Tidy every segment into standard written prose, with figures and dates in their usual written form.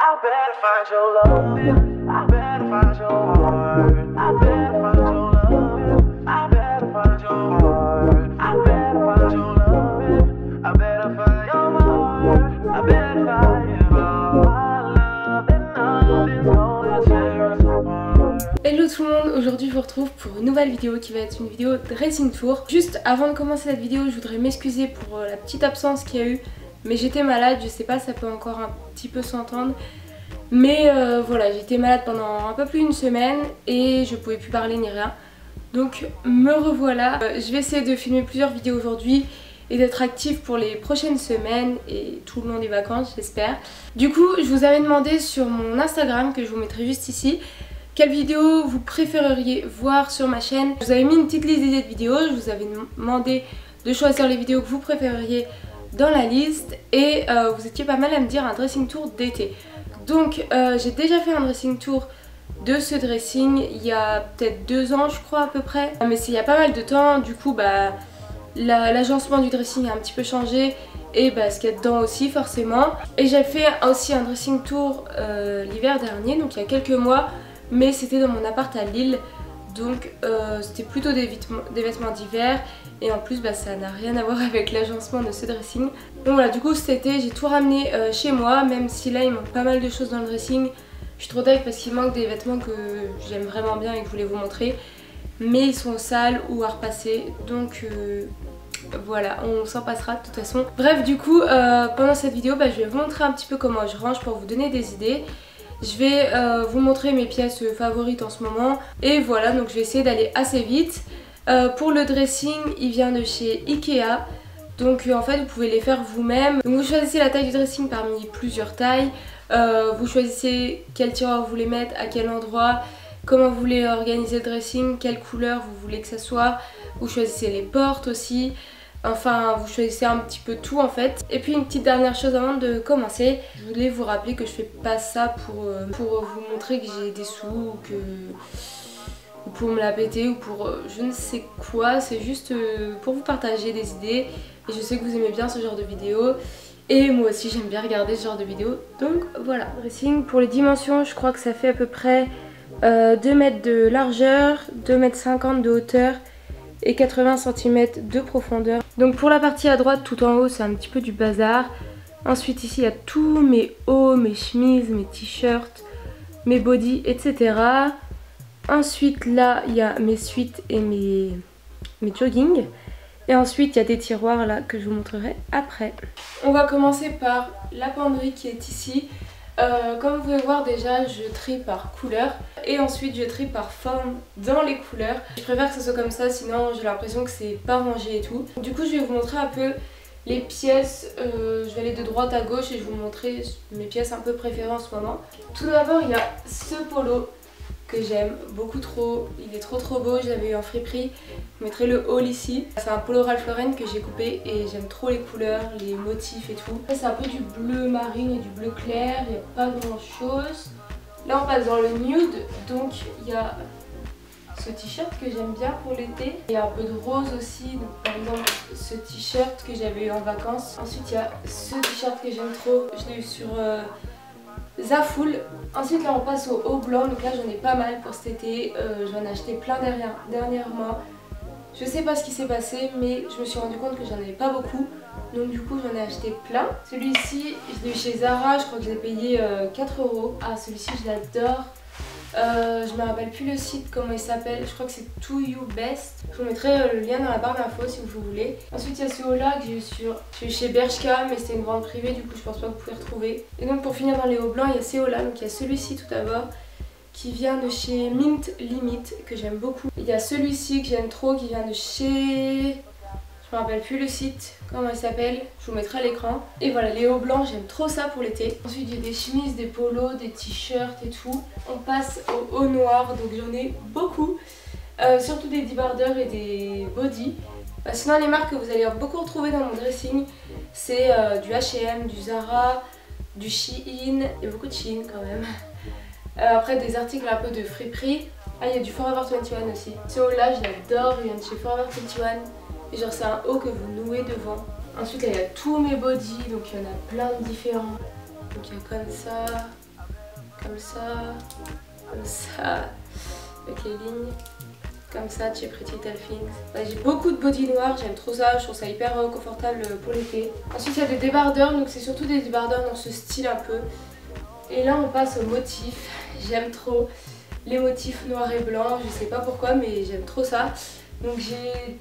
Hello tout le monde, aujourd'hui je vous retrouve pour une nouvelle vidéo qui va être une vidéo dressing tour. Juste avant de commencer cette vidéo, je voudrais m'excuser pour la petite absence qu'il y a eu, mais j'étais malade, je sais pas, ça peut encore un petit peu s'entendre. Mais voilà, j'étais malade pendant un peu plus d'une semaine et je pouvais plus parler ni rien. Donc me revoilà. Je vais essayer de filmer plusieurs vidéos aujourd'hui et d'être active pour les prochaines semaines et tout le long des vacances, j'espère. Du coup, je vous avais demandé sur mon Instagram, que je vous mettrai juste ici, quelle vidéo vous préféreriez voir sur ma chaîne. Je vous avais mis une petite liste d'idées de vidéos, je vous avais demandé de choisir les vidéos que vous préféreriez dans la liste et vous étiez pas mal à me dire un dressing tour d'été. Donc j'ai déjà fait un dressing tour de ce dressing il y a peut-être 2 ans je crois à peu près. Mais c'est il y a pas mal de temps, du coup bah l'agencement du dressing a un petit peu changé et bah ce qu'il y a dedans aussi forcément. Et j'ai fait aussi un dressing tour l'hiver dernier, donc il y a quelques mois, mais c'était dans mon appart à Lille. Donc c'était plutôt des vêtements d'hiver et en plus bah, ça n'a rien à voir avec l'agencement de ce dressing. Donc voilà, du coup cet été j'ai tout ramené chez moi, même si là il manque pas mal de choses dans le dressing. Je suis trop deg parce qu'il manque des vêtements que j'aime vraiment bien et que je voulais vous montrer, mais ils sont sales ou à repasser, donc voilà, on s'en passera de toute façon. Bref, du coup pendant cette vidéo bah, je vais vous montrer un petit peu comment je range pour vous donner des idées. Je vais vous montrer mes pièces favorites en ce moment. Et voilà, donc je vais essayer d'aller assez vite. Pour le dressing, il vient de chez Ikea. Donc en fait, vous pouvez les faire vous-même. Donc vous choisissez la taille du dressing parmi plusieurs tailles. Vous choisissez quel tiroir vous voulez mettre, à quel endroit, comment vous voulez organiser le dressing, quelle couleur vous voulez que ça soit. Vous choisissez les portes aussi. Enfin, vous choisissez un petit peu tout en fait. Et puis une petite dernière chose avant de commencer, je voulais vous rappeler que je fais pas ça pour vous montrer que j'ai des sous ou que... ou pour me la péter ou pour je ne sais quoi. C'est juste pour vous partager des idées. Et je sais que vous aimez bien ce genre de vidéos. Et moi aussi j'aime bien regarder ce genre de vidéos. Donc voilà. Dressing, pour les dimensions, je crois que ça fait à peu près 2 mètres de largeur, 2,50 m de hauteur et 80 cm de profondeur. Donc pour la partie à droite tout en haut c'est un petit peu du bazar. Ensuite ici il y a tous mes hauts, mes chemises, mes t-shirts, mes bodys, etc. Ensuite là il y a mes suites et mes joggings. Et ensuite il y a des tiroirs là que je vous montrerai après. On va commencer par la penderie qui est ici. Comme vous pouvez voir déjà, je trie par couleur et ensuite je trie par forme dans les couleurs. Je préfère que ce soit comme ça, sinon j'ai l'impression que c'est pas rangé et tout. Du coup je vais vous montrer un peu les pièces, je vais aller de droite à gauche et je vais vous montrer mes pièces un peu préférées en ce moment. Tout d'abord il y a ce polo que j'aime beaucoup trop, il est trop beau, je l'avais eu en friperie, je mettrai le haul ici. C'est un polo Ralph Lauren que j'ai coupé et j'aime trop les couleurs, les motifs et tout. C'est un peu du bleu marine et du bleu clair, il n'y a pas grand chose. Là on passe dans le nude, donc il y a ce t-shirt que j'aime bien pour l'été. Il y a un peu de rose aussi, donc par exemple ce t-shirt que j'avais eu en vacances. Ensuite il y a ce t-shirt que j'aime trop, je l'ai eu sur... Zaful. Ensuite là on passe au haut blanc, donc là j'en ai pas mal pour cet été, j'en ai acheté plein dernièrement. Je sais pas ce qui s'est passé mais je me suis rendu compte que j'en avais pas beaucoup, donc du coup j'en ai acheté plein. Celui-ci je l'ai eu chez Zara, je crois que je l'ai payé 4 €. Ah celui-ci je l'adore, je me rappelle plus le site comment il s'appelle, je crois que c'est To You Best. Je vous mettrai le lien dans la barre d'infos si vous voulez. Ensuite il y a ce haut là que j'ai eu chez Bershka, mais c'était une vente privée du coup je pense pas que vous pouvez retrouver. Et donc pour finir dans les hauts blancs il y a ces hauts là, donc il y a celui-ci tout d'abord qui vient de chez Mint Limit que j'aime beaucoup. Il y a celui-ci que j'aime trop qui vient de chez... je me rappelle plus le site, comment il s'appelle, je vous mettrai à l'écran. Et voilà, les hauts blancs, j'aime trop ça pour l'été. Ensuite, il y a des chemises, des polos, des t-shirts et tout. On passe aux hauts noirs, donc j'en ai beaucoup. Surtout des débardeurs et des bodys. Sinon, les marques que vous allez beaucoup retrouver dans mon dressing, c'est du H&M, du Zara, du Shein, et beaucoup de Shein quand même. Après, des articles un peu de friperie. Ah, il y a du Forever 21 aussi. Ce haut-là, je l'adore, il vient de chez Forever 21. Et genre c'est un haut que vous nouez devant. Ensuite là il y a tous mes bodys, donc il y en a plein de différents. Donc il y a comme ça, comme ça, avec les lignes, comme ça, de chez Pretty Little Things. Là, j'ai beaucoup de body noirs, j'aime trop ça, je trouve ça hyper confortable pour l'été. Ensuite, il y a des débardeurs, donc c'est surtout des débardeurs dans ce style un peu. Et là, on passe aux motifs, j'aime trop les motifs noirs et blancs, je sais pas pourquoi, mais j'aime trop ça. Donc j'ai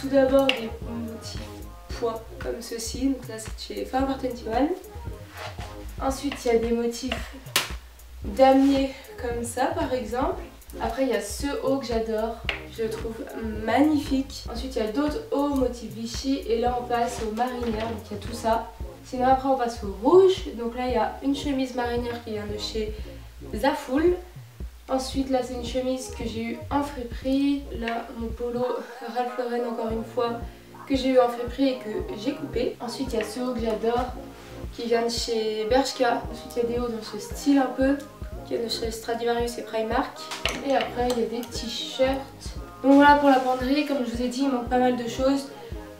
tout d'abord des motifs pois comme ceci, donc là c'est chez Forever 21. Ensuite il y a des motifs damier comme ça par exemple. Après il y a ce haut que j'adore, je le trouve magnifique. Ensuite il y a d'autres hauts motifs Vichy et là on passe aux marinières, donc il y a tout ça. Sinon après on passe au rouge, donc là il y a une chemise marinière qui vient de chez Zaful. Ensuite là c'est une chemise que j'ai eu en friperie, là mon polo Ralph Lauren encore une fois que j'ai eu en friperie et que j'ai coupé. Ensuite il y a ce haut que j'adore qui vient de chez Bershka, ensuite il y a des hauts dans ce style un peu qui viennent de chez Stradivarius et Primark. Et après il y a des t-shirts. Donc voilà pour la penderie, comme je vous ai dit il manque pas mal de choses.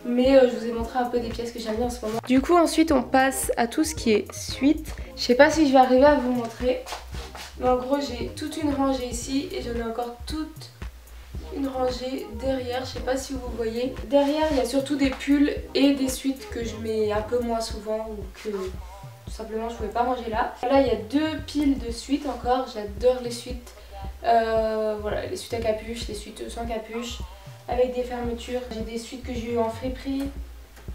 Mais je vous ai montré un peu des pièces que j'aime bien en ce moment. Du coup ensuite on passe à tout ce qui est suite. Je sais pas si je vais arriver à vous montrer. Mais en gros j'ai toute une rangée ici et j'en ai encore toute une rangée derrière. Je sais pas si vous voyez. Derrière il y a surtout des pulls et des suites que je mets un peu moins souvent ou que tout simplement je pouvais pas ranger là. Là il y a deux piles de suites encore. J'adore les suites. Voilà, les suites à capuche, les suites sans capuche. Avec des fermetures, j'ai des suites que j'ai eu en friperie,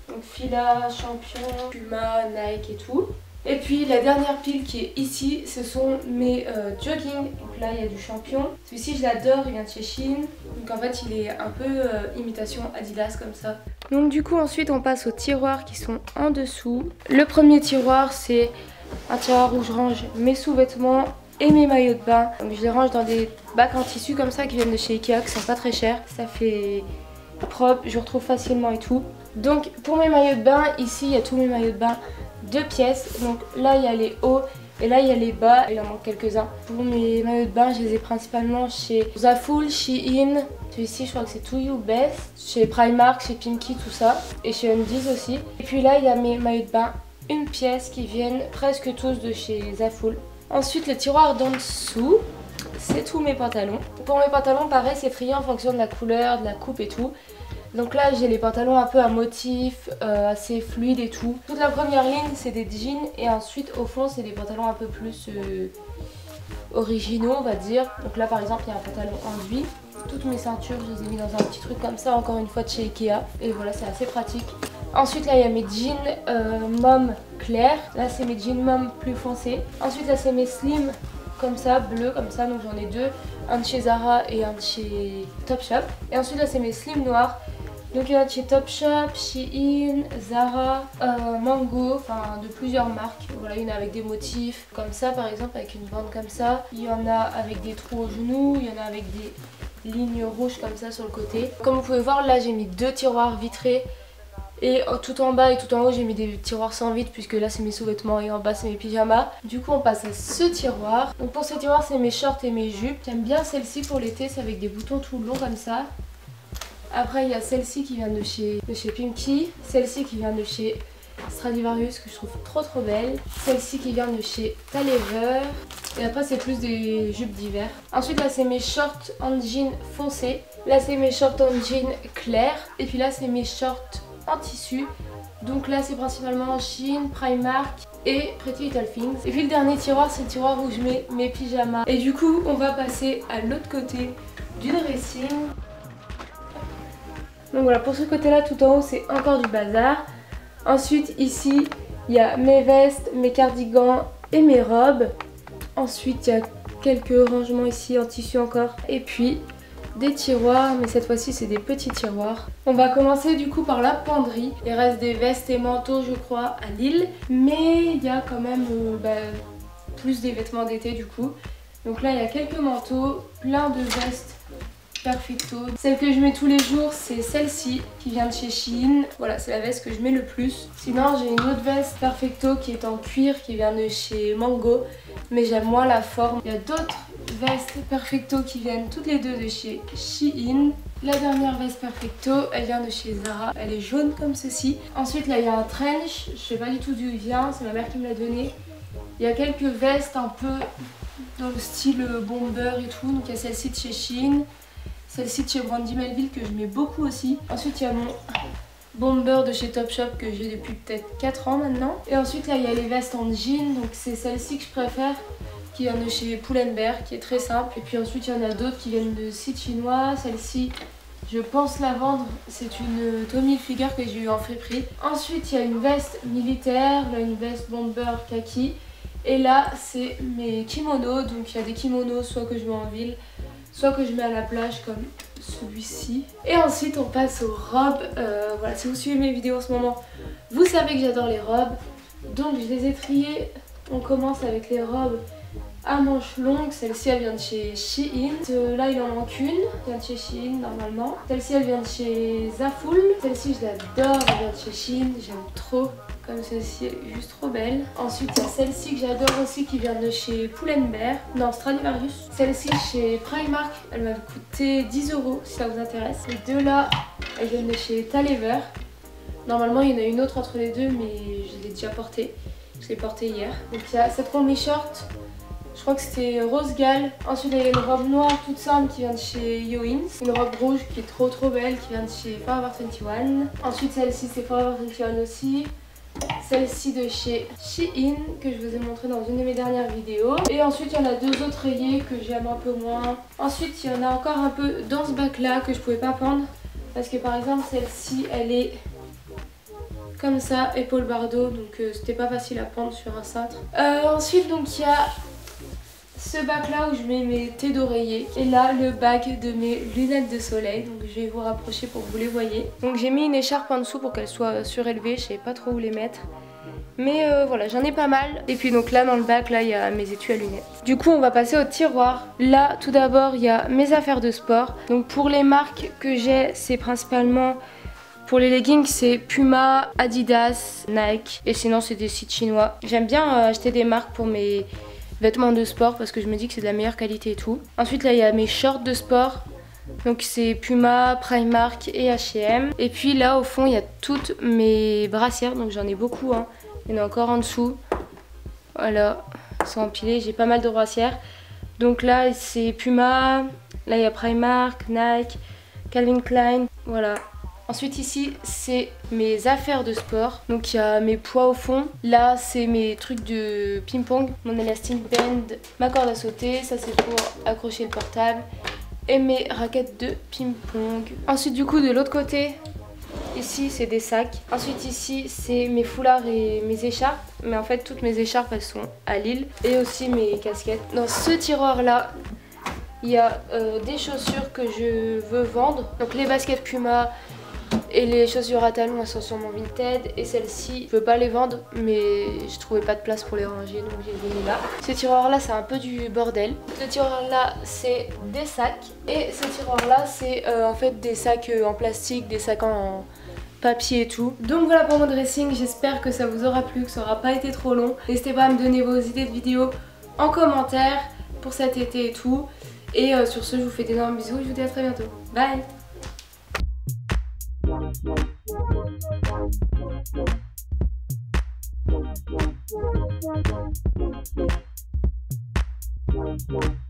donc Fila, Champion, Puma, Nike et tout. Et puis la dernière pile qui est ici, ce sont mes jogging. Donc là il y a du Champion, celui-ci je l'adore, il vient de chez Shein, donc en fait il est un peu imitation Adidas comme ça. Donc du coup ensuite on passe aux tiroirs qui sont en dessous. Le premier tiroir c'est un tiroir où je range mes sous-vêtements et mes maillots de bain. Donc je les range dans des bacs en tissu comme ça qui viennent de chez Ikea, qui sont pas très chers. Ça fait propre, je retrouve facilement et tout. Donc pour mes maillots de bain, ici il y a tous mes maillots de bain de pièces. Donc là il y a les hauts et là il y a les bas, il en manque quelques-uns. Pour mes maillots de bain, je les ai principalement chez Zaful, chez In, celui-ci je crois que c'est To You Best, chez Primark, chez Pimkie, tout ça. Et chez Undies aussi. Et puis là il y a mes maillots de bain une pièce qui viennent presque tous de chez Zaful. Ensuite le tiroir d'en dessous, c'est tous mes pantalons. Pour mes pantalons pareil, c'est trié en fonction de la couleur, de la coupe et tout. Donc là j'ai les pantalons un peu à motif, assez fluide et tout. Toute la première ligne c'est des jeans et ensuite au fond c'est des pantalons un peu plus originaux on va dire. Donc là par exemple il y a un pantalon enduit. Toutes mes ceintures je les ai mis dans un petit truc comme ça, encore une fois de chez Ikea. Et voilà c'est assez pratique. Ensuite là il y a mes jeans mom clair, là c'est mes jeans mom plus foncés. Ensuite là c'est mes slims comme ça, bleus comme ça, donc j'en ai deux, un de chez Zara et un de chez Topshop. Et ensuite là c'est mes slims noirs, donc il y en a de chez Topshop, Shein, Zara, Mango, enfin de plusieurs marques. Voilà, il y en a avec des motifs comme ça par exemple, avec une bande comme ça, il y en a avec des trous aux genoux, il y en a avec des lignes rouges comme ça sur le côté. Comme vous pouvez voir là j'ai mis deux tiroirs vitrés. Et tout en bas et tout en haut j'ai mis des tiroirs sans vitre puisque là c'est mes sous-vêtements et en bas c'est mes pyjamas. Du coup on passe à ce tiroir. Donc pour ce tiroir c'est mes shorts et mes jupes. J'aime bien celle-ci pour l'été, c'est avec des boutons tout longs comme ça. Après il y a celle-ci qui vient de chez Pimkie. Celle-ci qui vient de chez Stradivarius que je trouve trop belle. Celle-ci qui vient de chez Talever. Et après c'est plus des jupes d'hiver. Ensuite là c'est mes shorts en jean foncé. Là c'est mes shorts en jean clair. Et puis là c'est mes shorts en tissu, donc là c'est principalement Shein, Primark et Pretty Little Things. Et puis le dernier tiroir c'est le tiroir où je mets mes pyjamas. Et du coup on va passer à l'autre côté du dressing. Donc voilà pour ce côté là tout en haut c'est encore du bazar. Ensuite ici il y a mes vestes, mes cardigans et mes robes. Ensuite il y a quelques rangements ici en tissu encore et puis des tiroirs, mais cette fois-ci c'est des petits tiroirs. On va commencer du coup par la penderie. Il reste des vestes et manteaux je crois à Lille, mais il y a quand même plus des vêtements d'été du coup. Donc là il y a quelques manteaux, plein de vestes perfecto. Celle que je mets tous les jours c'est celle-ci qui vient de chez Shein. Voilà c'est la veste que je mets le plus. Sinon j'ai une autre veste perfecto qui est en cuir qui vient de chez Mango, mais j'aime moins la forme. Il y a d'autres vestes perfecto qui viennent toutes les deux de chez Shein. La dernière veste perfecto elle vient de chez Zara, elle est jaune comme ceci. Ensuite là il y a un trench, je sais pas du tout d'où il vient, c'est ma mère qui me l'a donné. Il y a quelques vestes un peu dans le style bomber et tout. Donc il y a celle-ci de chez Shein, celle-ci de chez Brandy Melville que je mets beaucoup aussi. Ensuite il y a mon bomber de chez Topshop que j'ai depuis peut-être 4 ans maintenant. Et ensuite là il y a les vestes en jean, donc c'est celle-ci que je préfère, qui vient de chez Pull&Bear, qui est très simple. Et puis ensuite il y en a d'autres qui viennent de sites chinois. Celle-ci je pense la vendre, c'est une Tommy Hilfiger que j'ai eu en friperie. Ensuite il y a une veste militaire, là une veste bomber kaki. Et là c'est mes kimonos, donc il y a des kimonos soit que je mets en ville, soit que je mets à la plage comme celui-ci. Et ensuite on passe aux robes. Voilà, si vous suivez mes vidéos en ce moment, vous savez que j'adore les robes. Donc je les ai triées. On commence avec les robes à manches longues. Celle-ci elle vient de chez Shein. Là il en manque une, elle vient de chez Shein normalement. Celle-ci elle vient de chez Zaful. Celle-ci je l'adore, elle vient de chez Shein, j'aime trop. Comme celle-ci, elle est juste trop belle. Ensuite il y a celle-ci que j'adore aussi qui vient de chez Pull&Bear, non Stradivarius. Celle-ci chez Primark, elle m'a coûté 10 € si ça vous intéresse. Les deux là, elles viennent de chez Talever. Normalement il y en a une autre entre les deux mais je l'ai déjà portée. Je l'ai portée hier. Donc il y a cette combi short, je crois que c'était Rosegal. Ensuite il y a une robe noire toute simple qui vient de chez Yoins. Une robe rouge qui est trop belle qui vient de chez Forever 21. Ensuite celle-ci c'est Forever 21 aussi. Celle-ci de chez Shein que je vous ai montré dans une de mes dernières vidéos. Et ensuite il y en a deux autres rayées que j'aime un peu moins. Ensuite il y en a encore un peu dans ce bac là que je pouvais pas prendre. Parce que par exemple celle-ci elle est comme ça, épaule bardeau. Donc c'était pas facile à prendre sur un cintre. Ensuite donc il y a ce bac là où je mets mes thés d'oreiller. Et là le bac de mes lunettes de soleil. Donc je vais vous rapprocher pour que vous les voyez. Donc j'ai mis une écharpe en dessous pour qu'elle soit surélevée. Je sais pas trop où les mettre. Mais voilà, j'en ai pas mal. Et puis donc là dans le bac là il y a mes étuis à lunettes. Du coup on va passer au tiroir. Là tout d'abord il y a mes affaires de sport. Donc pour les marques que j'ai, c'est principalement... Pour les leggings, c'est Puma, Adidas, Nike. Et sinon c'est des sites chinois. J'aime bien acheter des marques pour mes... vêtements de sport parce que je me dis que c'est de la meilleure qualité et tout. Ensuite là il y a mes shorts de sport, donc c'est Puma, Primark et H&M. Et puis là au fond il y a toutes mes brassières, donc j'en ai beaucoup hein. Il y en a encore en dessous, voilà, elles sont empilées, j'ai pas mal de brassières. Donc là c'est Puma, là il y a Primark, Nike, Calvin Klein, voilà. Ensuite ici c'est mes affaires de sport, donc il y a mes poids au fond, là c'est mes trucs de ping-pong, mon elastic band, ma corde à sauter, ça c'est pour accrocher le portable, et mes raquettes de ping-pong. Ensuite du coup de l'autre côté, ici c'est des sacs, ensuite ici c'est mes foulards et mes écharpes, mais en fait toutes mes écharpes elles sont à Lille, et aussi mes casquettes. Dans ce tiroir là, il y a des chaussures que je veux vendre, donc les baskets Puma, et les chaussures à talons, elles sont sur mon Vinted. Et celles-ci, je ne peux pas les vendre, mais je trouvais pas de place pour les ranger, donc je les ai mis là. Ce tiroir-là, c'est un peu du bordel. Ce tiroir-là, c'est des sacs. Et ce tiroir-là, c'est en fait des sacs en plastique, des sacs en papier et tout. Donc voilà pour mon dressing. J'espère que ça vous aura plu, que ça n'aura pas été trop long. N'hésitez pas à me donner vos idées de vidéos en commentaire pour cet été et tout. Et sur ce, je vous fais d'énormes bisous. Je vous dis à très bientôt. Bye! Thank you.